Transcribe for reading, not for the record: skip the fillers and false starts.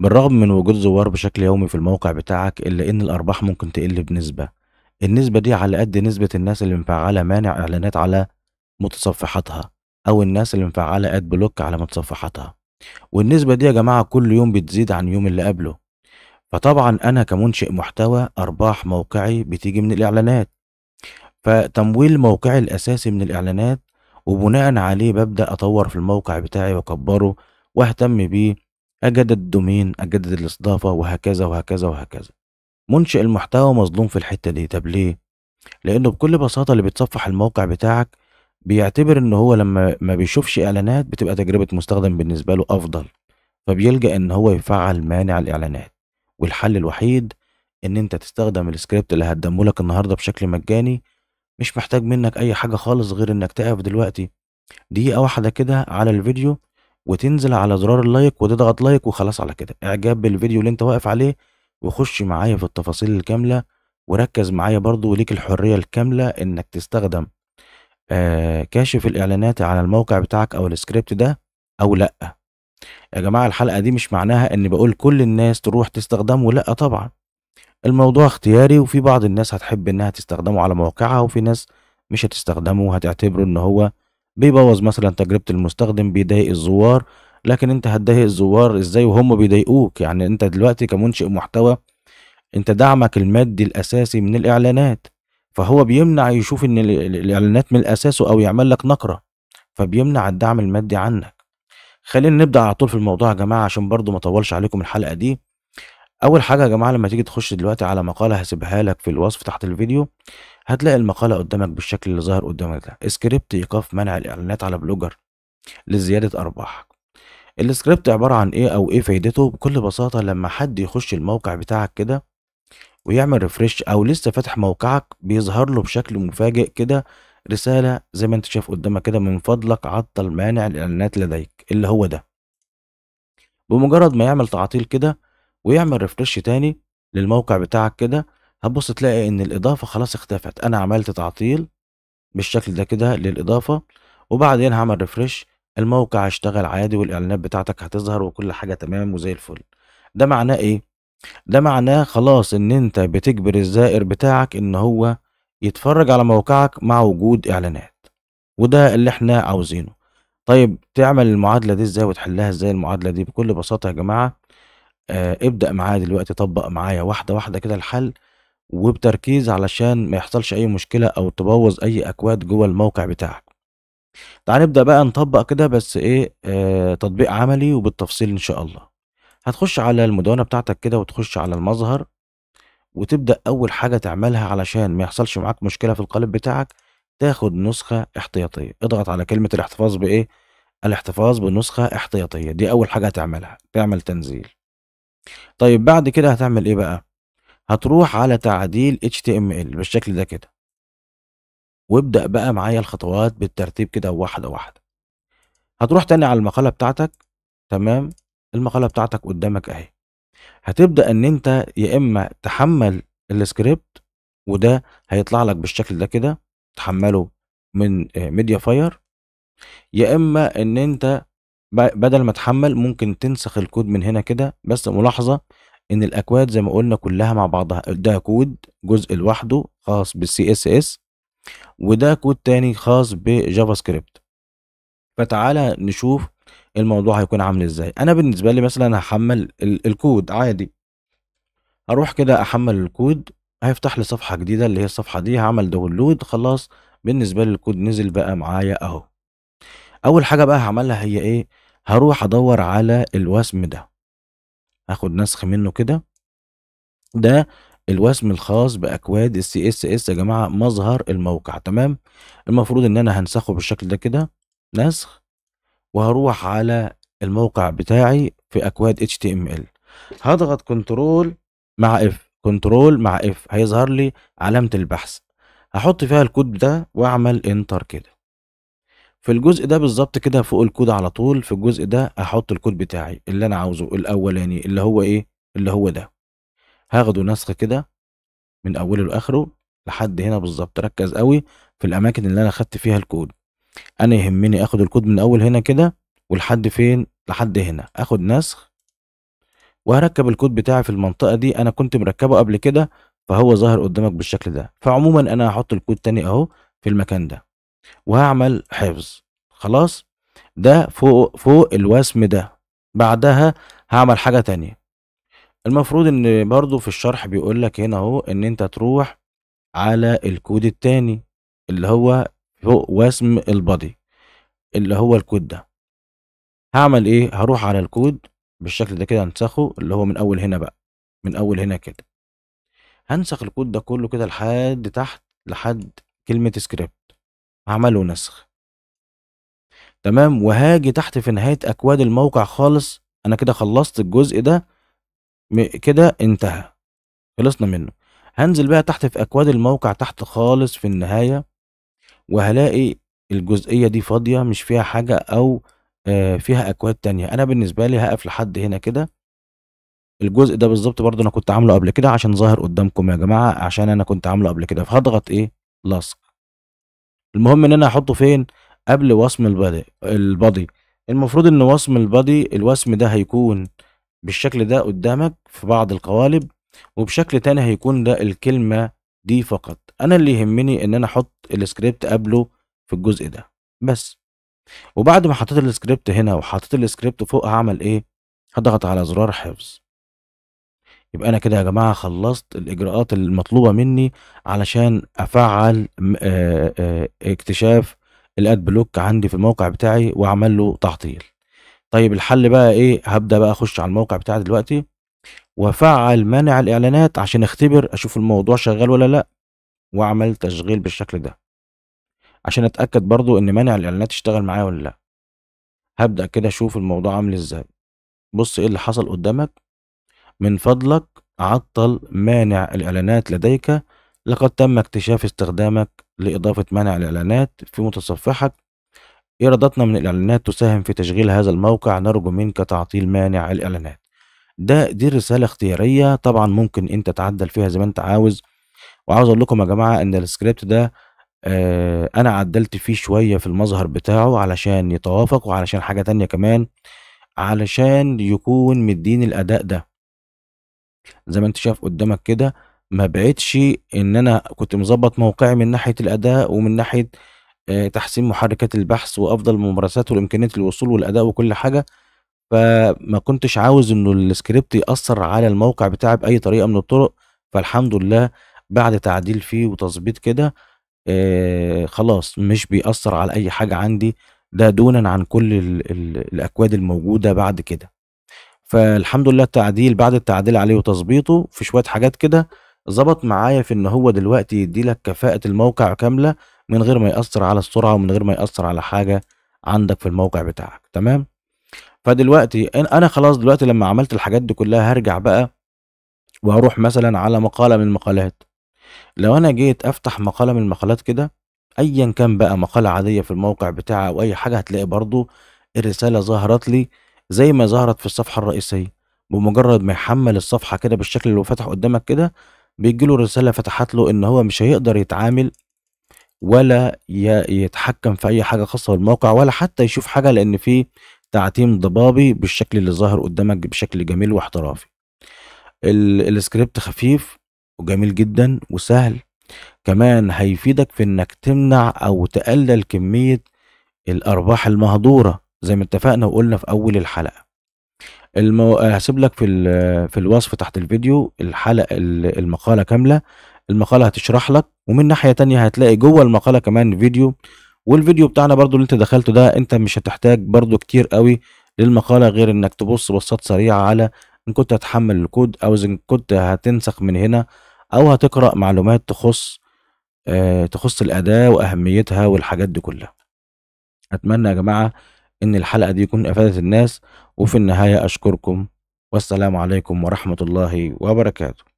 بالرغم من وجود زوار بشكل يومي في الموقع بتاعك، إلا إن الأرباح ممكن تقل بنسبة. النسبة دي على قد نسبة الناس اللي مفعلة مانع إعلانات على متصفحاتها، أو الناس اللي مفعلة أد بلوك على متصفحاتها. والنسبة دي يا جماعة كل يوم بتزيد عن يوم اللي قبله. فطبعا أنا كمنشئ محتوى أرباح موقعي بتيجي من الإعلانات، فتمويل موقعي الأساسي من الإعلانات، وبناء عليه ببدأ أطور في الموقع بتاعي وأكبره وأهتم بيه، أجدد الدومين، أجدد الاستضافة، وهكذا وهكذا وهكذا. منشئ المحتوى مظلوم في الحتة دي. طب ليه؟ لأنه بكل بساطة اللي بيتصفح الموقع بتاعك بيعتبر إن هو لما ما بيشوفش إعلانات بتبقى تجربة مستخدم بالنسبة له أفضل، فبيلجأ إن هو يفعل مانع الإعلانات. والحل الوحيد إن أنت تستخدم السكريبت اللي هقدمهولك النهاردة بشكل مجاني، مش محتاج منك أي حاجة خالص غير إنك تقف دلوقتي دقيقة واحدة كده على الفيديو وتنزل على زرار اللايك وتضغط لايك، وخلاص على كده إعجاب بالفيديو اللي أنت واقف عليه، وخش معايا في التفاصيل الكاملة وركز معايا برضو، وليك الحرية الكاملة إنك تستخدم كاشف الإعلانات على الموقع بتاعك أو السكريبت ده أو لأ. يا جماعة الحلقة دي مش معناها إني بقول كل الناس تروح تستخدمه، لأ طبعا، الموضوع اختياري، وفي بعض الناس هتحب إنها تستخدمه على موقعها، وفي ناس مش هتستخدمه وهتعتبره إن هو بيبوظ مثلا تجربة المستخدم، بيضايق الزوار. لكن انت هتضايق الزوار ازاي وهم بيضايقوك؟ يعني انت دلوقتي كمنشئ محتوى انت دعمك المادي الاساسي من الاعلانات، فهو بيمنع يشوف ان الاعلانات من الاساس او يعمل لك نقرة، فبيمنع الدعم المادي عنك. خلينا نبدأ على طول في الموضوع يا جماعة عشان برضو ما اطولش عليكم الحلقة دي. اول حاجة يا جماعة لما تيجي تخش دلوقتي على مقالة هسيبها لك في الوصف تحت الفيديو، هتلاقي المقالة قدامك بالشكل اللي ظاهر قدامك ده، سكريبت ايقاف منع الاعلانات على بلوجر لزيادة ارباحك. السكريبت عبارة عن ايه او ايه فايدته؟ بكل بساطة لما حد يخش الموقع بتاعك كده ويعمل ريفريش او لسه فاتح موقعك، بيظهر له بشكل مفاجئ كده رسالة زي ما انت شايف قدامك كده، من فضلك عطل مانع الاعلانات لديك، اللي هو ده. بمجرد ما يعمل تعطيل كده ويعمل ريفريش تاني للموقع بتاعك كده، هتبص تلاقي ان الاضافة خلاص اختفت. انا عملت تعطيل بالشكل ده كده للاضافة، وبعدين هعمل ريفريش، الموقع هيشتغل عادي والاعلانات بتاعتك هتظهر وكل حاجه تمام وزي الفل. ده معناه ايه؟ ده معناه خلاص ان انت بتجبر الزائر بتاعك ان هو يتفرج على موقعك مع وجود اعلانات، وده اللي احنا عاوزينه. طيب تعمل المعادله دي ازاي وتحلها ازاي؟ المعادله دي بكل بساطه يا جماعه ابدا معايا دلوقتي، طبق معايا واحده واحده كده الحل، وبتركيز علشان ما يحصلش اي مشكله او تبوظ اي اكواد جوه الموقع بتاعك. تعال نبدأ بقى نطبق كده، بس ايه تطبيق عملي وبالتفصيل ان شاء الله. هتخش على المدونة بتاعتك كده وتخش على المظهر، وتبدأ اول حاجة تعملها علشان ما يحصلش معاك مشكلة في القالب بتاعك، تاخد نسخة احتياطية. اضغط على كلمة الاحتفاظ بايه؟ الاحتفاظ بنسخة احتياطية، دي اول حاجة هتعملها، تعمل تنزيل. طيب بعد كده هتعمل ايه بقى؟ هتروح على تعديل HTML بالشكل ده كده، وابدأ بقى معايا الخطوات بالترتيب كده واحدة واحدة. هتروح تاني على المقالة بتاعتك، تمام؟ المقالة بتاعتك قدامك اهي. هتبدأ ان انت يا اما تحمل السكريبت، وده هيطلع لك بالشكل ده كده، تحمله من ميديا فاير، يا اما ان انت بدل ما تحمل ممكن تنسخ الكود من هنا كده. بس ملاحظة ان الاكواد زي ما قلنا كلها مع بعضها، ده كود جزء لوحده خاص بالسي اس اس، وده كود تاني خاص بجافا سكريبت. فتعالى نشوف الموضوع هيكون عامل ازاي. انا بالنسبة لي مثلا هحمل الكود عادي، هروح كده احمل الكود، هيفتح لي صفحة جديدة اللي هي الصفحة دي، هعمل داونلود. خلاص بالنسبة لي الكود نزل بقى معايا اهو. اول حاجة بقى هعملها هي ايه؟ هروح ادور على الوسم ده، هاخد نسخ منه كده، ده الوسم الخاص باكواد السي اس اس يا جماعه مظهر الموقع، تمام؟ المفروض ان انا هنسخه بالشكل ده كده، نسخ، وهروح على الموقع بتاعي في اكواد اتش تي ام ال، هضغط كنترول مع اف، كنترول مع اف، هيظهر لي علامه البحث، هحط فيها الكود ده واعمل انتر كده. في الجزء ده بالظبط كده فوق الكود على طول، في الجزء ده هحط الكود بتاعي اللي انا عاوزه الاولاني، اللي هو ايه؟ اللي هو ده. هاخده نسخ كده من اوله لاخره لحد هنا بالظبط. ركز قوي في الاماكن اللي انا خدت فيها الكود، انا يهمني اخد الكود من اول هنا كده ولحد فين؟ لحد هنا. اخد نسخ، وهركب الكود بتاعي في المنطقه دي، انا كنت مركبه قبل كده فهو ظاهر قدامك بالشكل ده. فعموما انا هحط الكود تاني اهو في المكان ده وهعمل حفظ. خلاص ده فوق الوسم ده. بعدها هعمل حاجه تانية. المفروض ان برضو في الشرح بيقول لك هنا اهو ان انت تروح على الكود التاني اللي هو فوق وسم البادي اللي هو الكود ده. هعمل ايه؟ هروح على الكود بالشكل ده كده، هنسخه اللي هو من اول هنا بقى، من اول هنا كده هنسخ الكود ده كله كده لحد تحت لحد كلمة سكريبت، هعمله نسخ تمام. وهاجي تحت في نهاية اكواد الموقع خالص. انا كده خلصت الجزء ده، كده انتهى، خلصنا منه. هنزل بقى تحت في اكواد الموقع تحت خالص في النهاية، وهلاقي الجزئية دي فاضية مش فيها حاجة او فيها اكواد تانية. انا بالنسبة لي هقف لحد هنا كده. الجزء ده بالظبط برضه انا كنت عامله قبل كده عشان ظاهر قدامكم يا جماعة، عشان انا كنت عامله قبل كده. فهضغط ايه؟ لصق. المهم ان انا هحطه فين؟ قبل وصم البادي. المفروض ان وصم البادي الوسم ده هيكون بالشكل ده قدامك في بعض القوالب، وبشكل تاني هيكون ده الكلمة دي فقط. انا اللي يهمني ان انا احط السكريبت قبله في الجزء ده بس. وبعد ما حطيت السكريبت هنا وحطيت السكريبت فوق هعمل ايه؟ هضغط على زرار حفظ. يبقى انا كده يا جماعة خلصت الاجراءات المطلوبة مني علشان افعل اكتشاف الاد بلوك عندي في الموقع بتاعي واعمل له تعطيل. طيب الحل بقى ايه؟ هبدأ بقى اخش على الموقع بتاعي دلوقتي وافعل منع الاعلانات عشان اختبر اشوف الموضوع شغال ولا لا، واعمل تشغيل بالشكل ده عشان اتأكد برضو ان منع الاعلانات اشتغل معايا ولا لا. هبدأ كده اشوف الموضوع عامل ازاي. بص ايه اللي حصل قدامك. من فضلك عطل مانع الإعلانات لديك، لقد تم اكتشاف استخدامك لإضافة مانع الإعلانات في متصفحك. إيراداتنا من الإعلانات تساهم في تشغيل هذا الموقع، نرجو منك تعطيل مانع الإعلانات. دي رسالة اختيارية طبعا ممكن أنت تعدل فيها زي ما أنت عاوز. وعاوز أقول لكم يا جماعة إن السكريبت ده أنا عدلت فيه شوية في المظهر بتاعه علشان يتوافق، وعلشان حاجة تانية كمان علشان يكون مديني الأداء ده زي ما انت شايف قدامك كده. ما بقتش ان انا كنت مظبط موقعي من ناحيه الاداء ومن ناحيه تحسين محركات البحث وافضل ممارسات وامكانيه الوصول والاداء وكل حاجه، فما كنتش عاوز انه السكريبت ياثر على الموقع بتاعي باي طريقه من الطرق. فالحمد لله بعد تعديل فيه وتظبيط كده خلاص مش بيأثر على اي حاجه عندي، ده دونا عن كل الاكواد الموجوده بعد كده. فالحمد لله التعديل بعد التعديل عليه وتظبيطه في شويه حاجات كده ظبط معايا في ان هو دلوقتي يدي لك كفاءه الموقع كامله من غير ما ياثر على السرعه ومن غير ما ياثر على حاجه عندك في الموقع بتاعك تمام. فدلوقتي انا خلاص دلوقتي لما عملت الحاجات دي كلها هرجع بقى وهروح مثلا على مقاله من المقالات. لو انا جيت افتح مقاله من المقالات كده ايا كان بقى، مقاله عاديه في الموقع بتاعي او اي حاجه، هتلاقي برضو الرساله ظهرت لي زي ما ظهرت في الصفحة الرئيسية. بمجرد ما يحمل الصفحة كده بالشكل اللي فتح قدامك كده بيجيله رسالة فتحت له ان هو مش هيقدر يتعامل ولا يتحكم في اي حاجة خاصة بالموقع ولا حتى يشوف حاجة، لان في تعتيم ضبابي بالشكل اللي ظاهر قدامك بشكل جميل واحترافي. السكريبت خفيف وجميل جدا وسهل، كمان هيفيدك في انك تمنع او تقلل كمية الارباح المهدورة زي ما اتفقنا وقلنا في اول الحلقه. هسيب لك في الوصف تحت الفيديو الحلقه المقاله كامله، المقاله هتشرح لك، ومن ناحيه تانية هتلاقي جوه المقاله كمان فيديو، والفيديو بتاعنا برضو اللي انت دخلته ده انت مش هتحتاج برضو كتير قوي للمقاله غير انك تبص بصات سريعه على ان كنت هتحمل الكود او ان كنت هتنسخ من هنا او هتقرا معلومات تخص الاداه واهميتها والحاجات دي كلها. اتمنى يا جماعه إن الحلقة دي تكون أفادت الناس، وفي النهاية أشكركم والسلام عليكم ورحمة الله وبركاته.